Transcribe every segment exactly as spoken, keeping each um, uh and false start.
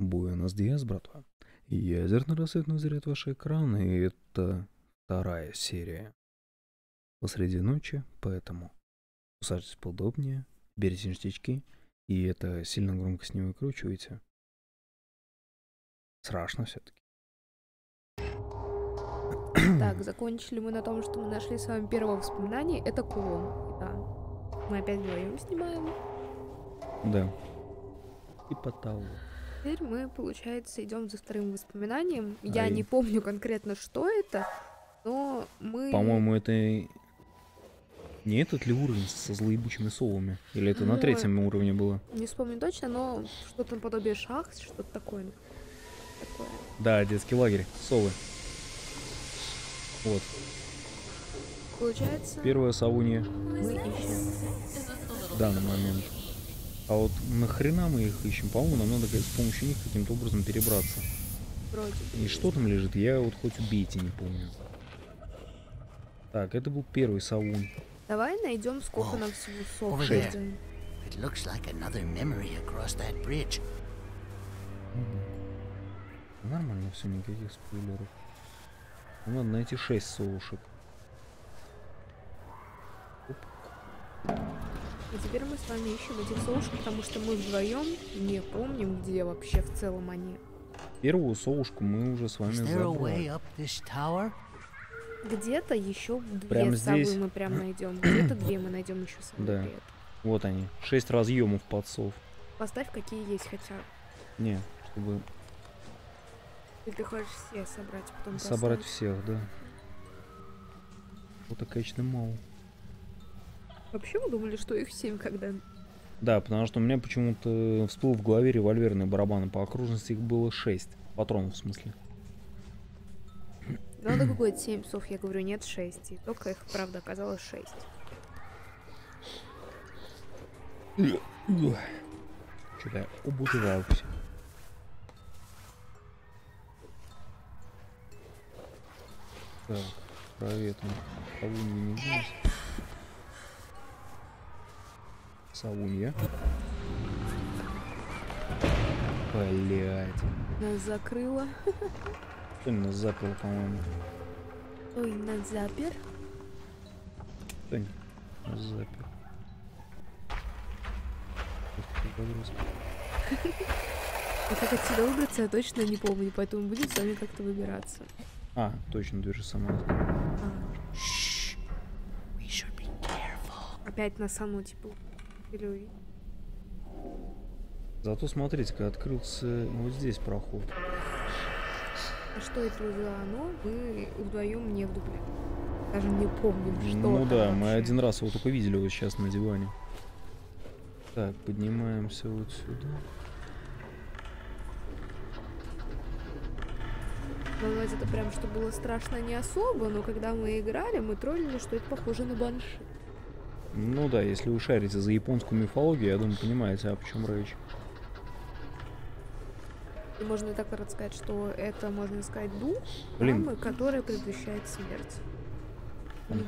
Буэнос Диас, братва. Ядерный рассвет назрет ваш экран, и это вторая серия. Посреди ночи, поэтому усаживайтесь поудобнее, берите ништячки, и это сильно громко с ним выкручивайте. Страшно все-таки. Так, закончили мы на том, что мы нашли с вами первое воспоминание. Это кулон. Да. Мы опять вдвоем снимаем. Да. И по того. Теперь мы, получается, идем за вторым воспоминанием. А Я и... не помню конкретно, что это, но мы... По-моему, это... Не этот ли уровень со злоебучими совами? Или это ну, на третьем уровне было? Не вспомню точно, но что-то наподобие шахт, что-то такое. такое. Да, детский лагерь, совы. Вот. Получается... Первая совунья. Мы ищем. В данный момент. А вот нахрена мы их ищем? По-моему, нам надо с помощью них каким-то образом перебраться. Вроде. И что там лежит? Я вот хоть убейте, не помню. Так, это был первый совун. Давай найдем, сколько oh, нам всего сов. Шесть. Like угу. Нормально все, никаких спойлеров. Нам надо найти шесть совушек. И теперь мы с вами ищем этих совушек, потому что мы вдвоем не помним, где вообще в целом они. Первую совушку мы уже с вами забрали. Где-то еще две совы мы прям найдем. Где-то две мы найдем еще совы. Да. Вот они. Шесть разъемов под сов. Поставь, какие есть хотя бы. Не, чтобы... И ты хочешь все собрать, потом собрать поставить. Всех, да. Вот конечно мало. Вообще мы думали, что их семь когда. Да, потому что у меня почему-то всплыл в голове револьверные барабаны. По окружности их было шесть. Патронов в смысле. Надо какой-то семь сов, я говорю, нет, шесть. И только их, правда, оказалось шесть. Что-то я убутывался. Так, проветрим. Совунья не здесь. Совунья. Блять. Нас закрыло. Кто нас запер, по-моему? Ой, нас запер. Кто нас запер? А как отсюда выбраться, я точно не помню, поэтому будем с вами как-то выбираться. А, точно, дверь же сама. Опять на саму, типа, пилюй. Зато смотрите-ка, открылся вот здесь проход. А что это за оно? Мы вдвоем не вдупли. Даже не помним, что Ну да, вообще. Мы один раз его только видели вот сейчас на диване. Так, поднимаемся вот сюда. Бывает, это прям, что было страшно не особо, но когда мы играли, мы троллили, что это похоже на банши. Ну да, если вы шарите за японскую мифологию, я думаю, понимаете, а почему речь. И можно так сказать, что это, можно сказать, дух, Блин. Мамы, которая предвещает смерть.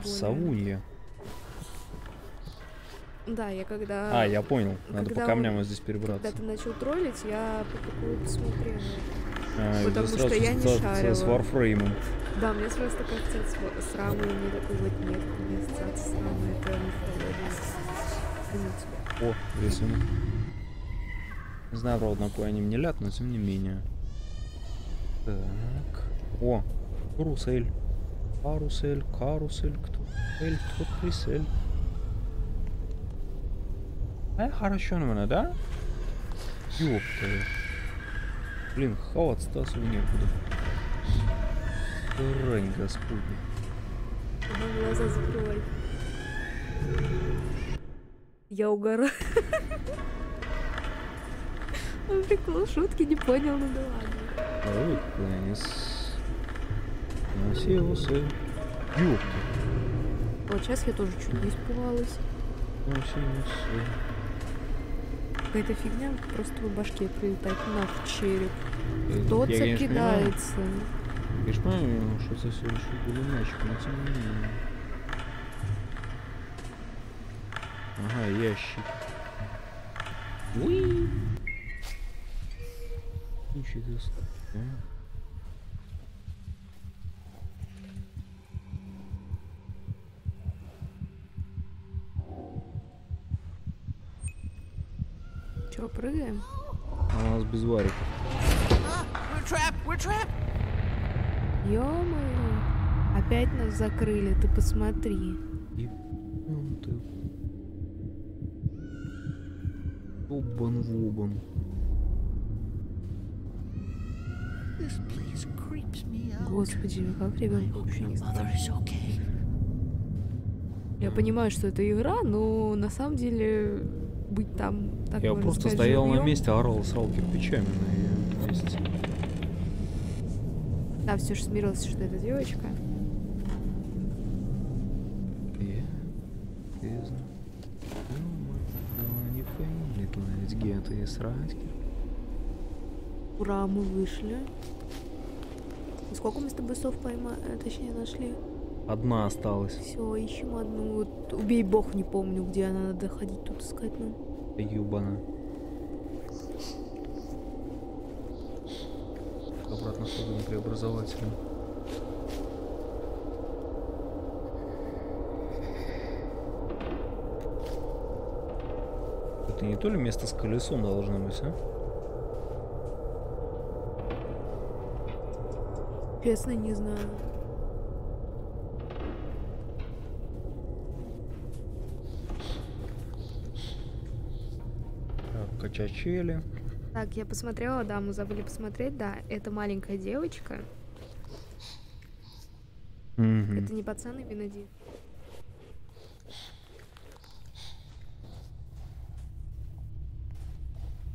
Совунья. Да, я когда... А, я понял, надо по камням он... здесь перебраться. Когда ты начал троллить, я посмотрела. А, потому что сразу я не шарила. С варфреймом. Да, мне сразу такая ассоциация с рамой, мне такой вот нет, не ассоциация с рамой, это не О, рисунок. Не знаю, правда, на кой они мне лят, но тем не менее. Так. О, карусель. Карусель, карусель, кто? Эль, кто присель? Ай, хорошо на меня, да? Ёпта. Блин, хавать стасу некуда. Дурань, господи. Глаза закрывай. Я угораю. Он прикол, шутки не понял, ну да ладно. Рукнес. Носи его сын. Ёпта. Вот сейчас я тоже чуть не испугалась. Носи его сын. Какая-то фигня просто в башке прилетает на череп. Кто-то кидается. Я же понимаю, что это все еще гуляночек, но тем не менее. Ага, ящик. Уи! случае это сложно. Че, прыгаем? А у нас без вариков. Ё-моё, опять нас закрыли, ты посмотри. И... Ну, ты... Обан-вобан. Господи, как ребенок вообще не знает. Я понимаю, что это игра, но на самом деле быть там... Так я просто сказать, стоял живьем. На месте, орал, срал кирпичами на ее месте. Да, все же смирился, что это девочка. Ура, мы вышли. Сколько мы с тобой сов поймали, точнее нашли? Одна осталась. Все, ищем одну. Вот, убей бог, не помню, где она, надо ходить тут искать нам. Юбана. Обратно ходу на преобразователя. Это не то ли место с колесом должно быть, а? Честно, не знаю. Качачели. Так, я посмотрела, да, мы забыли посмотреть, да, это маленькая девочка. Mm-hmm. Это не пацан и Бенедикт.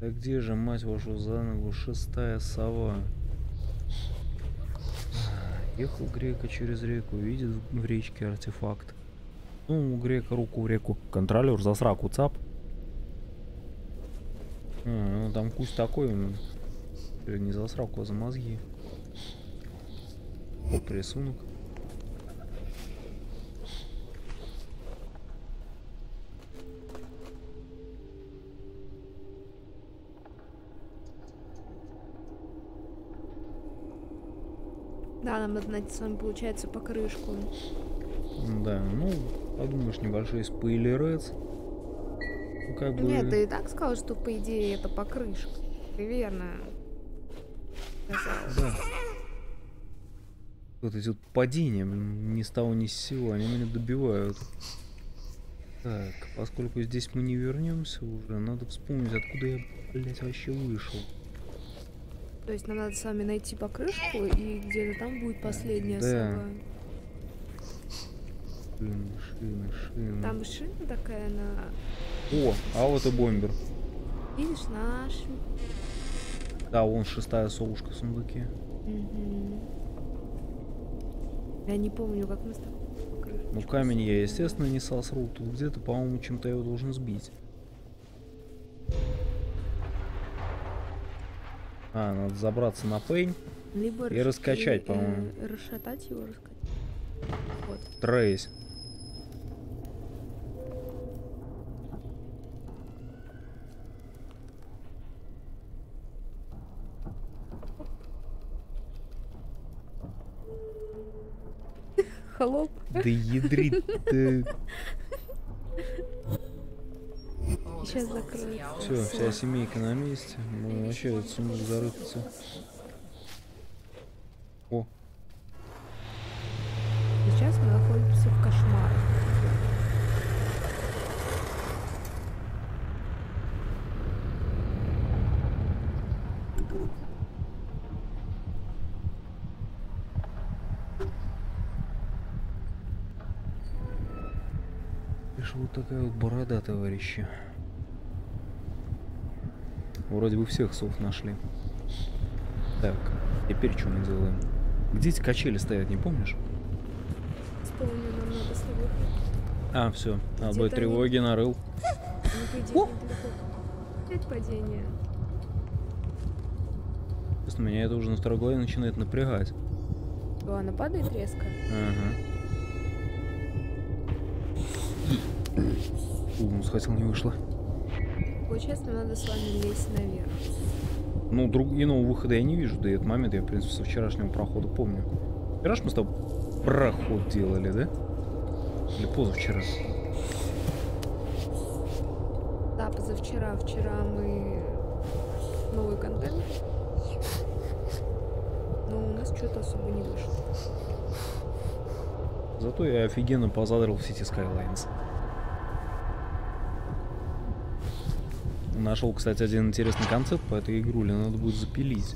Да где же, мать вашу, за ногу шестая сова? Ехал грека через реку, видит в речке артефакт. Ну, у грека руку в реку. Контролер за сраку цап. А, ну там кусь такой, ну, не за сраку, а за мозги. Оп, рисунок. Да, нам надо найти с вами, получается, покрышку. Да, ну, подумаешь, небольшой спойлерец. Как бы... Нет, ты и так сказал, что по идее это покрышка. Ты верно. Да. Вот эти вот падения ни с того ни с сего, они меня добивают. Так, поскольку здесь мы не вернемся уже, надо вспомнить, откуда я, блядь, вообще вышел. То есть нам надо с вами найти покрышку, и где-то там будет последняя сова. Шина, шина, шина. Там шина такая на... О, а вот и бомбер. Видишь, наш. Да, вон шестая совушка в сундуке. Угу. Я не помню, как мы с тобой... Ну, камень я, естественно, не сосру. Тут где-то, по-моему, чем-то его должен сбить. А, надо забраться на пень. Либо и раскачать, по-моему. Расшатать его, раскачать. Вот. Трейс. Холоп. Да ядрит ты. Сейчас закрою. Все, вся семейка на месте. Ну, вообще этот сундук зарыться. О. Сейчас мы находимся в кошмаре. Пришла вот такая вот борода, товарищи. Вроде бы всех сов нашли. Так, теперь что мы делаем? Где эти качели стоят, не помнишь? Вспомню, нам надо с тобой. А, все, обой тревоги они... нарыл. Опять падение. Честно, меня это уже на второй голове начинает напрягать. О, она падает резко. Ага. У, ну схватил, не вышло. Получается, надо с вами лезть наверх. Ну, друг... иного выхода я не вижу. Да и этот момент я, в принципе, со вчерашнего прохода помню. Вчера же мы с тобой проход делали, да? Или позавчера? Да, позавчера. Вчера мы... Новый контент. Но у нас что-то особо не вышло. Зато я офигенно позадрал в сети Skylines. Нашел, кстати, один интересный концепт по этой игруле. Надо будет запилить.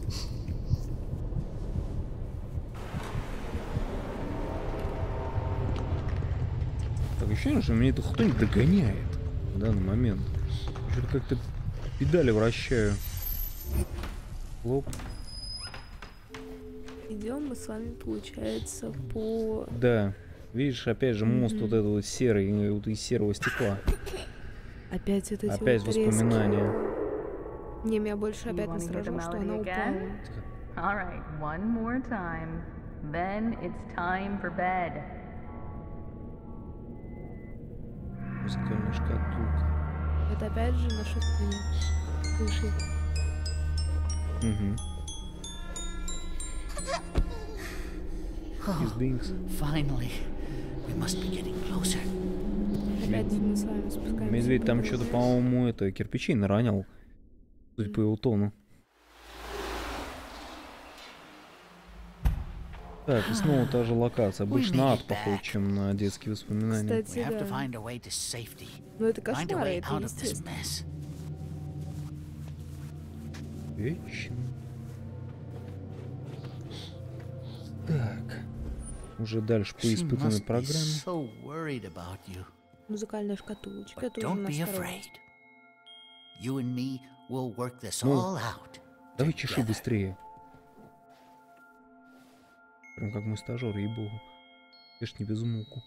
Так, ощущение, что меня эта хтонь догоняет в данный момент. Что-то как-то педали вращаю. Лоп. Идем мы с вами, получается, по... Да. Видишь, опять же, мост mm-hmm. вот этого вот серый, вот из серого стекла. Опять это Опять вот воспоминания. Не, меня больше опять насторожило, что она упала. Музыкальная шкатулка. Это опять же наше воспоминание. Слушай. Угу. Медведь там что-то, по-моему, это кирпичей наранил. Судя по его тону. Так, и снова та же локация. Обычно ад похоже, чем на детские воспоминания. Кстати, да. Но это кошмар, это естественно. Вечно. Так. Уже дальше по испытанной программе. Музыкальная шкатулочка. Это уже настроено. Давай чешу быстрее. Прям как мой стажер, ей-богу. Я ж не без муку.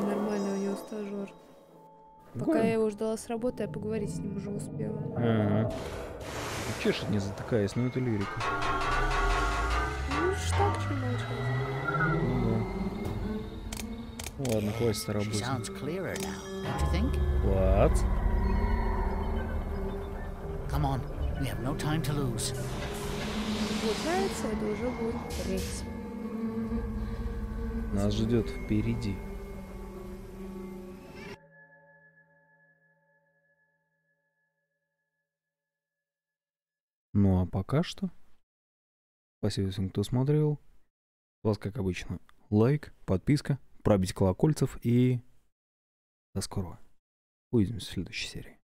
Нормально у него стажер. Пока Гон. я его ждала с работы, я поговорить с ним уже успела. Ага. Чешет, не затыкаясь, но это лирика. Ну что к чему началось? Ну да. Ладно, хватит работать. What? Come on, we have no time to lose. Получается, это уже будет рейс. Нас ждет впереди. Ну а пока что... Спасибо всем, кто смотрел. У вас, как обычно, лайк, подписка, пробить колокольцев и до скорого. Увидимся в следующей серии.